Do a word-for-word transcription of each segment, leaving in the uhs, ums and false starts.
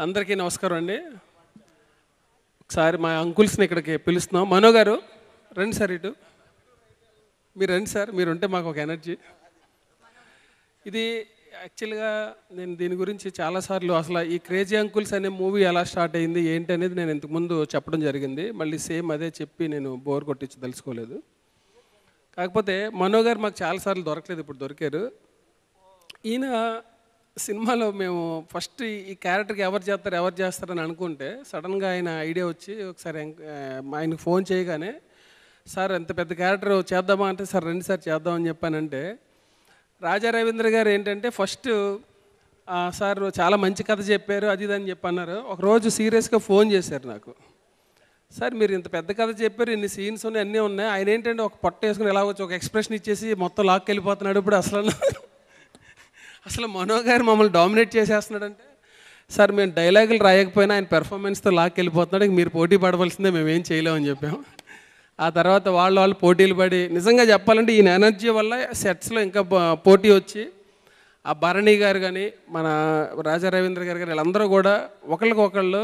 अंदर की नमस्कार अंडी सारी मैं अंकुल्स इकड़की पीलुस्तुन्ना मनो गारू रंडी सार इटू मीरु रंडी सार मीरु उंटे माकु ओक एनर्जी इदी యాక్చువల్గా నేను దీని గురించి చాలా సార్లు అసలు ఈ క్రేజీ అంకుల్స్ అనే మూవీ ఎలా స్టార్ట్ అయింది ఏంటి అనేది నేను ఇంతకు ముందు చెప్పడం జరిగింది. మళ్ళీ సేమ్ అదే చెప్పి నేను బోర్ కొట్టించి తెలుసుకోలేదు. కాకపోతే మనో గారు మాకు చాలా సార్లు దొరకలేదు, ఇప్పుడు దొరికారు. ఈయన సినిమాలో మేము ఫస్ట్ ఈ క్యారెక్టర్కి ఎవరు చేస్తారు ఎవరు చేస్తారని అనుకుంటే సడన్గా ఆయన ఐడియా వచ్చి ఒకసారి ఆయనకు ఫోన్ చేయగానే సార్ ఎంత పెద్ద క్యారెక్టర్ చేద్దామా అంటే సార్ రండి సార్ చేద్దామని చెప్పానంటే రాజా రవీంద్ర గారు ఏంటంటే ఫస్ట్ సార్ చాలా మంచి కథ చెప్పారు అది ఇది అని చెప్పన్నారు. ఒకరోజు సీరియస్గా ఫోన్ చేశారు నాకు, సార్ మీరు ఇంత పెద్ద కథ చెప్పారు ఇన్ని సీన్స్ ఉన్నాయి అన్నీ ఉన్నాయి, ఆయన ఏంటంటే ఒక పొట్ట వేసుకుని ఎలా వచ్చి ఒక ఎక్స్ప్రెషన్ ఇచ్చేసి మొత్తం లాక్కి వెళ్ళిపోతున్నాడు. ఇప్పుడు అసలు అసలు మనో గారు మమ్మల్ని డామినేట్ చేసేస్తున్నాడు అంటే సార్ మేము డైలాగులు రాయకపోయినా ఆయన పెర్ఫార్మెన్స్తో లాక్కి వెళ్ళిపోతున్నాడు, మీరు పోటీ పడవలసిందే మేమేం చేయలేమని చెప్పాము. ఆ తర్వాత వాళ్ళు వాళ్ళు పోటీలు పడి నిజంగా చెప్పాలంటే ఈయన ఎనర్జీ వల్ల సెట్స్లో ఇంకా పోటీ వచ్చి ఆ భరణి గారు కానీ మన రాజా రవీంద్ర గారు కానీ వీళ్ళందరూ కూడా ఒకళ్ళకొకళ్ళు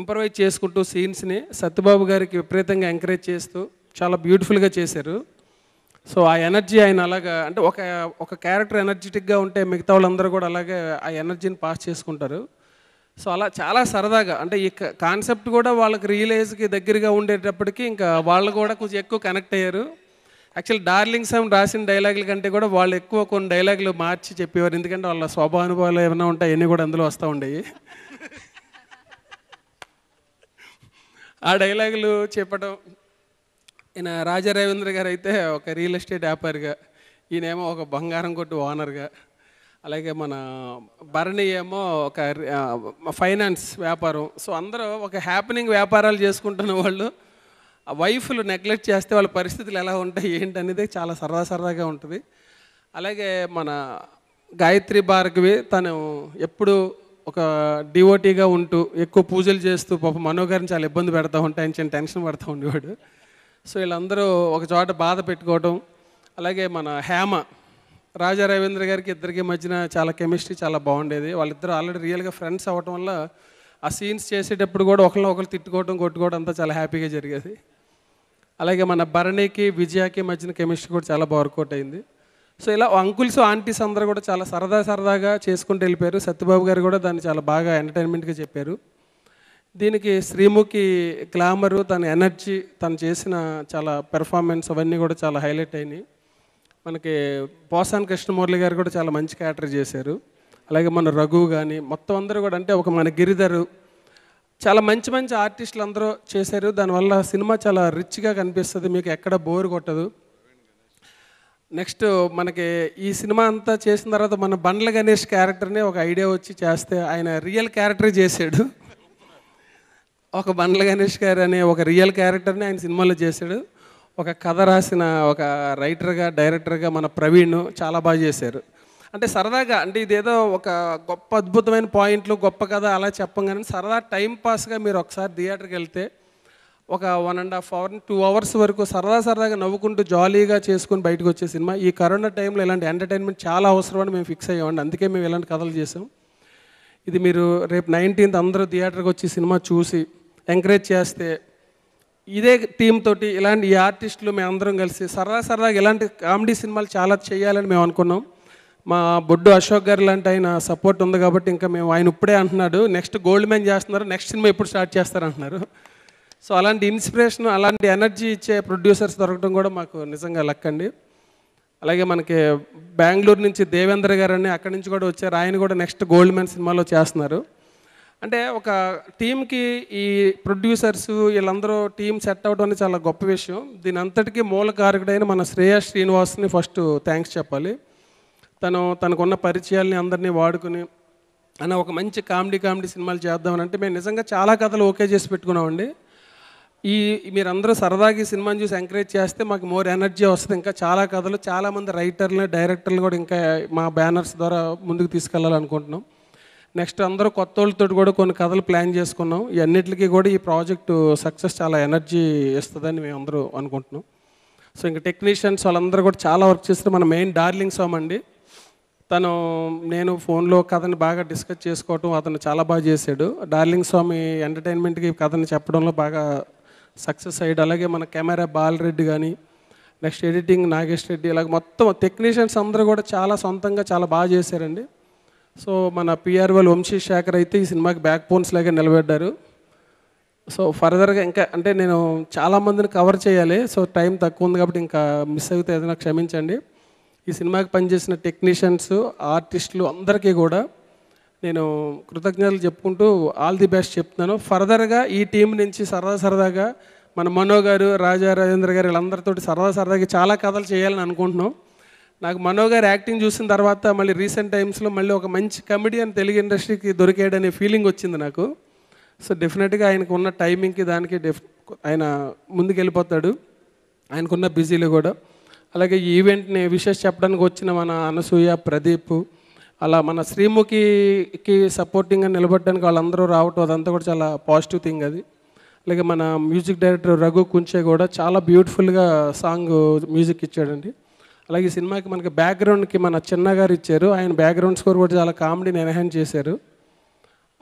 ఇంప్రవైజ్ చేసుకుంటూ సీన్స్ని సత్యబాబు గారికి విపరీతంగా ఎంకరేజ్ చేస్తూ చాలా బ్యూటిఫుల్గా చేశారు. సో ఆ ఎనర్జీ ఆయన అలాగా అంటే ఒక ఒక క్యారెక్టర్ ఎనర్జెటిక్గా ఉంటే మిగతా వాళ్ళందరూ కూడా అలాగే ఆ ఎనర్జీని పాస్ చేసుకుంటారు. సో అలా చాలా సరదాగా అంటే ఈ కాన్సెప్ట్ కూడా వాళ్ళకి రియలైజ్కి దగ్గరగా ఉండేటప్పటికి ఇంకా వాళ్ళు కూడా కొంచెం ఎక్కువ కనెక్ట్ అయ్యారు. యాక్చువల్ డార్లింగ్ సామ్ రాసిన డైలాగుల కంటే కూడా వాళ్ళు ఎక్కువ కొన్ని డైలాగులు మార్చి చెప్పేవారు, ఎందుకంటే వాళ్ళ స్వభావానుభవాలు ఏమైనా ఉంటాయి అన్నీ కూడా అందులో వస్తూ ఉండేవి. ఆ డైలాగులు చెప్పడం ఈయన రాజా రవీంద్ర గారు అయితే ఒక రియల్ ఎస్టేట్ వ్యాపారిగా, ఈయనేమో ఒక బంగారం కొట్టు ఓనర్గా, అలాగే మన భరణి ఏమో ఒక ఫైనాన్స్ వ్యాపారం. సో అందరూ ఒక హ్యాపెనింగ్ వ్యాపారాలు చేసుకుంటున్న వాళ్ళు వైఫ్లు నెగ్లెక్ట్ చేస్తే వాళ్ళ పరిస్థితులు ఎలా ఉంటాయి ఏంటి అనేది చాలా సరదా సరదాగా ఉంటుంది. అలాగే మన గాయత్రి భార్గవి తను ఎప్పుడు ఒక డివోటీగా ఉంటూ ఎక్కువ పూజలు చేస్తూ పాప మనో గారిని చాలా ఇబ్బంది పెడతా ఉంటాయి, ఆయన చిన్న టెన్షన్ పడుతూ ఉండేవాడు. సో వీళ్ళందరూ ఒక చోట బాధ పెట్టుకోవడం. అలాగే మన హేమ రాజా రవీంద్ర గారికి ఇద్దరికి మధ్యన చాలా కెమిస్ట్రీ చాలా బాగుండేది. వాళ్ళిద్దరూ ఆల్రెడీ రియల్గా ఫ్రెండ్స్ అవ్వటం వల్ల ఆ సీన్స్ చేసేటప్పుడు కూడా ఒకళ్ళు ఒకరు తిట్టుకోవడం కొట్టుకోవడం అంతా చాలా హ్యాపీగా జరిగేది. అలాగే మన భరణికి విజయకి మధ్యన కెమిస్ట్రీ కూడా చాలా వర్కౌట్ అయింది. సో ఇలా అంకుల్స్ ఆంటీస్ అందరూ కూడా చాలా సరదా సరదాగా చేసుకుంటూ వెళ్ళిపోయారు. సత్యబాబు గారు కూడా దాన్ని చాలా బాగా ఎంటర్టైన్మెంట్గా చెప్పారు. దీనికి శ్రీముఖి గ్లామరు తన ఎనర్జీ తను చేసిన చాలా పెర్ఫార్మెన్స్ అవన్నీ కూడా చాలా హైలైట్ అయినాయి. మనకి పోసాన్ కృష్ణమురళి గారు కూడా చాలా మంచి క్యారెక్టర్ చేశారు. అలాగే మన రఘు కానీ మొత్తం అందరూ కూడా అంటే ఒక మన గిరిధరు చాలా మంచి మంచి ఆర్టిస్టులు అందరూ చేశారు. దానివల్ల సినిమా చాలా రిచ్గా కనిపిస్తుంది, మీకు ఎక్కడ బోర్ కొట్టదు. నెక్స్ట్ మనకి ఈ సినిమా అంతా చేసిన తర్వాత మన బండ్ల గణేష్ క్యారెక్టర్ని ఒక ఐడియా వచ్చి చేస్తే ఆయన రియల్ క్యారెక్టర్ చేశాడు. ఒక బండ్ల గణేష్ గారు అనే ఒక రియల్ క్యారెక్టర్ని ఆయన సినిమాలో చేశాడు. ఒక కథ రాసిన ఒక రైటర్గా డైరెక్టర్గా మన ప్రవీణ్ చాలా బాగా చేశారు. అంటే సరదాగా అంటే ఇదేదో ఒక గొప్ప అద్భుతమైన పాయింట్లు గొప్ప కథ అలా చెప్పంగానే సరదా టైంపాస్గా మీరు ఒకసారి థియేటర్కి వెళ్తే ఒక one and half hour two hours వరకు సరదా సరదాగా నవ్వుకుంటూ జాలీగా చేసుకుని బయటకు వచ్చే సినిమా. ఈ కరోనా టైంలో ఇలాంటి ఎంటర్టైన్మెంట్ చాలా అవసరం అని మేము ఫిక్స్ అయ్యామండి, అందుకే మేము ఇలాంటి కథలు చేసాం. ఇది మీరు రేపు నైన్టీన్త్ అందరూ థియేటర్కి వచ్చి సినిమా చూసి ఎంకరేజ్ చేస్తే ఇదే టీమ్ తోటి ఇలాంటి ఈ ఆర్టిస్టులు మేము అందరం కలిసి సరదా సరదాగా ఇలాంటి కామెడీ సినిమాలు చాలా చేయాలని మేము అనుకున్నాం. మా బొడ్డు అశోక్ గారు లాంటి ఆయన సపోర్ట్ ఉంది కాబట్టి ఇంకా మేము ఆయన ఇప్పుడే అంటున్నాడు నెక్స్ట్ గోల్డ్ మ్యాన్ చేస్తున్నారు, నెక్స్ట్ సినిమా ఎప్పుడు స్టార్ట్ చేస్తారంటున్నారు. సో అలాంటి ఇన్స్పిరేషన్ అలాంటి ఎనర్జీ ఇచ్చే ప్రొడ్యూసర్స్ దొరకడం కూడా మాకు నిజంగా లక్ అండి. అలాగే మనకి బెంగళూరు నుంచి దేవేంద్ర గారు అని అక్కడి నుంచి కూడా వచ్చారు, ఆయన కూడా నెక్స్ట్ గోల్డ్ మ్యాన్ సినిమాలో చేస్తున్నారు. అంటే ఒక టీంకి ఈ ప్రొడ్యూసర్స్ వీళ్ళందరూ టీం సెట్ అవడం అనేది చాలా గొప్ప విషయం. దీని అంతటికీ మూల కారకుడైన మన శ్రేయా శ్రీనివాస్ని ఫస్ట్ థ్యాంక్స్ చెప్పాలి. తను తనకున్న పరిచయాల్ని అందరినీ వాడుకుని అన్న ఒక మంచి కామెడీ కామెడీ సినిమాలు చేద్దామని అంటే మేము నిజంగా చాలా కథలు ఓకే చేసి పెట్టుకున్నామండి. ఈ మీరందరూ సరదాగా ఈ సినిమాని చూసి ఎంకరేజ్ చేస్తే మాకు మోర్ ఎనర్జీ వస్తుంది, ఇంకా చాలా కథలు చాలామంది రైటర్లు డైరెక్టర్లు కూడా ఇంకా మా బ్యానర్స్ ద్వారా ముందుకు తీసుకెళ్ళాలనుకుంటున్నాం. నెక్స్ట్ అందరూ కొత్త వాళ్ళతో కూడా కొన్ని కథలు ప్లాన్ చేసుకున్నాం. ఇవన్నిటికీ కూడా ఈ ప్రాజెక్టు సక్సెస్ చాలా ఎనర్జీ ఇస్తుందని మేము అందరూ అనుకుంటున్నాం. సో ఇంకా టెక్నీషియన్స్ వాళ్ళందరూ కూడా చాలా వర్క్ చేస్తారు. మన మెయిన్ డార్లింగ్ సామ్ అండి, తను నేను ఫోన్లో కథని బాగా డిస్కస్ చేసుకోవటం అతను చాలా బాగా చేశాడు. డార్లింగ్ స్వామి ఎంటర్టైన్మెంట్కి కథని చెప్పడంలో బాగా సక్సెస్ అయ్యాడు. అలాగే మన కెమెరా బాలరెడ్డి కానీ, నెక్స్ట్ ఎడిటింగ్ నాగేష్ రెడ్డి, ఇలాగ మొత్తం టెక్నీషియన్స్ అందరూ కూడా చాలా సొంతంగా చాలా బాగా చేశారండి. సో మన పిఆర్ఓలు వంశీ శేఖర్ అయితే ఈ సినిమాకి బ్యాక్ బోన్స్ లాగా నిలబడ్డారు. సో ఫర్దర్గా ఇంకా అంటే నేను చాలామందిని కవర్ చేయాలి, సో టైం తక్కువ ఉంది కాబట్టి ఇంకా మిస్ అయితే ఏదైనా క్షమించండి. ఈ సినిమాకి పనిచేసిన టెక్నీషియన్స్, ఆర్టిస్టులు అందరికీ కూడా నేను కృతజ్ఞతలు చెప్పుకుంటూ ఆల్ ది బెస్ట్ చెప్తున్నాను. ఫర్దర్గా ఈ టీం నుంచి సరదా సరదాగా మన మనో గారు, రాజా రాజేంద్ర గారు, వీళ్ళందరితో సరదా సరదాగా చాలా కథలు చేయాలని అనుకుంటున్నాం. నాకు మనో గారు యాక్టింగ్ చూసిన తర్వాత మళ్ళీ రీసెంట్ టైమ్స్లో మళ్ళీ ఒక మంచి కమెడియన్ తెలుగు ఇండస్ట్రీకి దొరికాడనే ఫీలింగ్ వచ్చింది నాకు. సో డెఫినెట్గా ఆయనకు ఉన్న టైమింగ్కి దానికి డెఫ్ ఆయన ముందుకెళ్ళిపోతాడు, ఆయనకున్న బిజీలో కూడా. అలాగే ఈ ఈవెంట్ని విశేష చెప్పడానికి వచ్చిన మన అనసూయ, ప్రదీప్, అలా మన శ్రీముఖికి సపోర్టింగ్గా నిలబడడానికి వాళ్ళందరూ రావటం అదంతా కూడా చాలా పాజిటివ్ థింగ్ అది. అలాగే మన మ్యూజిక్ డైరెక్టర్ రఘు కుంచే కూడా చాలా బ్యూటిఫుల్గా సాంగ్ మ్యూజిక్ ఇచ్చాడండి. అలాగే సినిమాకి మనకి బ్యాక్గ్రౌండ్కి మన చిన్నగారు ఇచ్చారు, ఆయన బ్యాక్గ్రౌండ్ స్కోర్ కూడా చాలా కామెడీని ఎన్హాన్స్ చేశారు.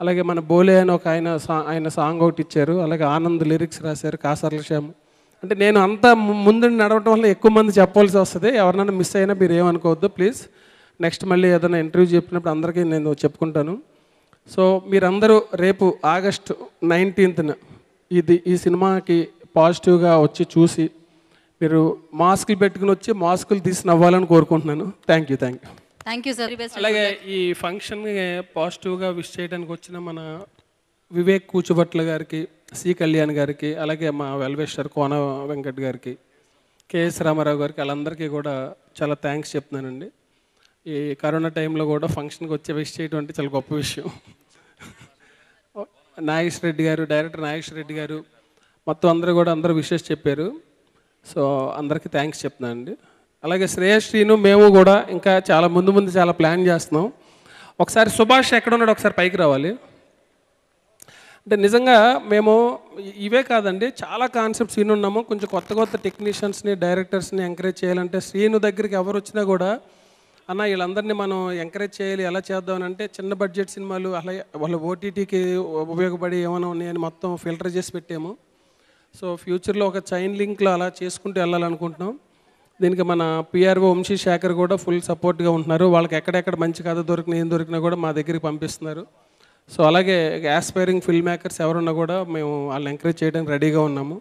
అలాగే మన బోలే అని ఒక ఆయన సా ఆయన సాంగ్ ఒకటి ఇచ్చారు. అలాగే ఆనంద్ లిరిక్స్ రాశారు, కాసర్ల శ్యామ్. అంటే నేను అంతా ముందు నడవటం వల్ల ఎక్కువ మంది చెప్పాల్సి వస్తుంది, ఎవరినైనా మిస్ అయినా మీరు ఏమనుకోవద్దు ప్లీజ్. నెక్స్ట్ మళ్ళీ ఏదైనా ఇంటర్వ్యూ చెప్పినప్పుడు అందరికీ నేను చెప్పుకుంటాను. సో మీరందరూ రేపు ఆగస్టు నైన్టీన్త్న ఇది ఈ సినిమాకి పాజిటివ్గా వచ్చి చూసి మీరు మాస్కులు పెట్టుకుని వచ్చి మాస్కులు తీసి నవ్వాలని కోరుకుంటున్నాను. Thank you thank you thank you sir. అలాగే ఈ ఫంక్షన్ పాజిటివ్గా విష్ చేయడానికి వచ్చిన మన వివేక్ కూచుబట్ల గారికి, సి కళ్యాణ్ గారికి, అలాగే మా వెల్వేశ్వర్ కోన వెంకట్ గారికి, కెఎస్ రామారావు గారికి, వాళ్ళందరికీ కూడా చాలా థ్యాంక్స్ చెప్తున్నానండి. ఈ కరోనా టైంలో కూడా ఫంక్షన్కి వచ్చే విష్ చేయటం అంటే చాలా గొప్ప విషయం. నాగేష్ రెడ్డి గారు, డైరెక్టర్ నాగేష్ రెడ్డి గారు, మొత్తం అందరూ కూడా అందరూ విషెస్ చెప్పారు. సో అందరికీ థ్యాంక్స్ చెప్తున్నానండి. అలాగే శ్రేయశ్రీను మేము కూడా ఇంకా చాలా ముందు ముందు చాలా ప్లాన్ చేస్తున్నాం. ఒకసారి సుభాష్ ఎక్కడ ఉన్నాడు ఒకసారి పైకి రావాలి. అంటే నిజంగా మేము ఇవే కాదండి, చాలా కాన్సెప్ట్స్ వినున్నాము. కొంచెం కొత్త కొత్త టెక్నీషియన్స్ని, డైరెక్టర్స్ని ఎంకరేజ్ చేయాలంటే శ్రీను దగ్గరికి ఎవరు వచ్చినా కూడా అన్న వీళ్ళందరినీ మనం ఎంకరేజ్ చేయాలి, ఎలా చేద్దామని అంటే చిన్న బడ్జెట్ సినిమాలు అలా వాళ్ళ ఓటీటీకి ఉపయోగపడి ఏమైనా ఉన్నాయని మొత్తం ఫిల్టర్ చేసి పెట్టాము. సో ఫ్యూచర్లో ఒక చైన్ లింక్లో అలా చేసుకుంటూ వెళ్ళాలనుకుంటున్నాం. దీనికి మన పిఆర్ఓ వంశీ శేఖర్ కూడా ఫుల్ సపోర్ట్గా ఉంటున్నారు. వాళ్ళకి ఎక్కడెక్కడ మంచి కథ దొరికినా ఏం దొరికినా కూడా మా దగ్గరికి పంపిస్తున్నారు. సో అలాగే యాస్పైరింగ్ ఫిల్మ్ మేకర్స్ ఎవరున్నా కూడా మేము వాళ్ళని ఎంకరేజ్ చేయడానికి రెడీగా ఉన్నాము.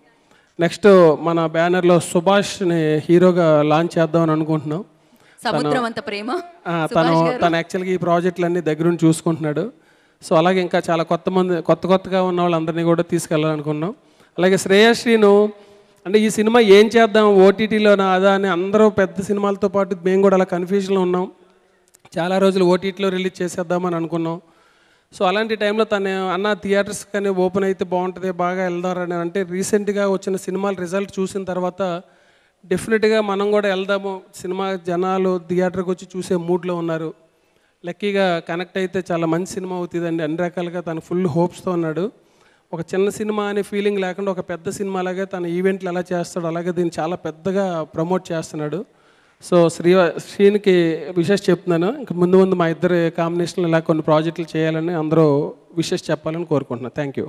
నెక్స్ట్ మన బ్యానర్లో సుభాష్ని హీరోగా లాంచ్ చేద్దామని అనుకుంటున్నాం. తను తను యాక్చువల్గా ఈ ప్రాజెక్టులన్నీ దగ్గరుండి చూసుకుంటున్నాడు. సో అలాగే ఇంకా చాలా కొత్త మంది కొత్త కొత్తగా ఉన్న వాళ్ళందరినీ కూడా తీసుకెళ్ళాలనుకున్నాం. అలాగే శ్రేయశ్రీను అంటే ఈ సినిమా ఏం చేద్దాం, ఓటీటీలోనా అదా అని అందరూ పెద్ద సినిమాలతో పాటు మేము కూడా అలా కన్ఫ్యూజన్లో ఉన్నాం. చాలా రోజులు ఓటీటీలో రిలీజ్ చేసేద్దామని అనుకున్నాం. సో అలాంటి టైంలో తను అన్న థియేటర్స్ కానీ ఓపెన్ అయితే బాగుంటుంది, బాగా వెళ్దారని అంటే రీసెంట్గా వచ్చిన సినిమాల రిజల్ట్ చూసిన తర్వాత డెఫినెట్గా మనం కూడా వెళ్దాము, సినిమా జనాలు థియేటర్కి వచ్చి చూసే మూడ్లో ఉన్నారు, లక్కీగా కనెక్ట్ అయితే చాలా మంచి సినిమా అవుతుందండి. అన్ని రకాలుగా తను ఫుల్ హోప్స్తో ఉన్నాడు. ఒక చిన్న సినిమా అనే ఫీలింగ్ లేకుండా ఒక పెద్ద సినిమా లాగే తన ఈవెంట్లు ఎలా చేస్తాడు, అలాగే దీన్ని చాలా పెద్దగా ప్రమోట్ చేస్తున్నాడు. సో శ్రీ శ్రీనికి విషెస్ చెప్తున్నాను. ఇంకా ముందు ముందు మా ఇద్దరు కాంబినేషన్లో ఇలా కొన్ని ప్రాజెక్టులు చేయాలని అందరూ విషెస్ చెప్పాలని కోరుకుంటున్నాను. Thank you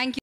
thank you.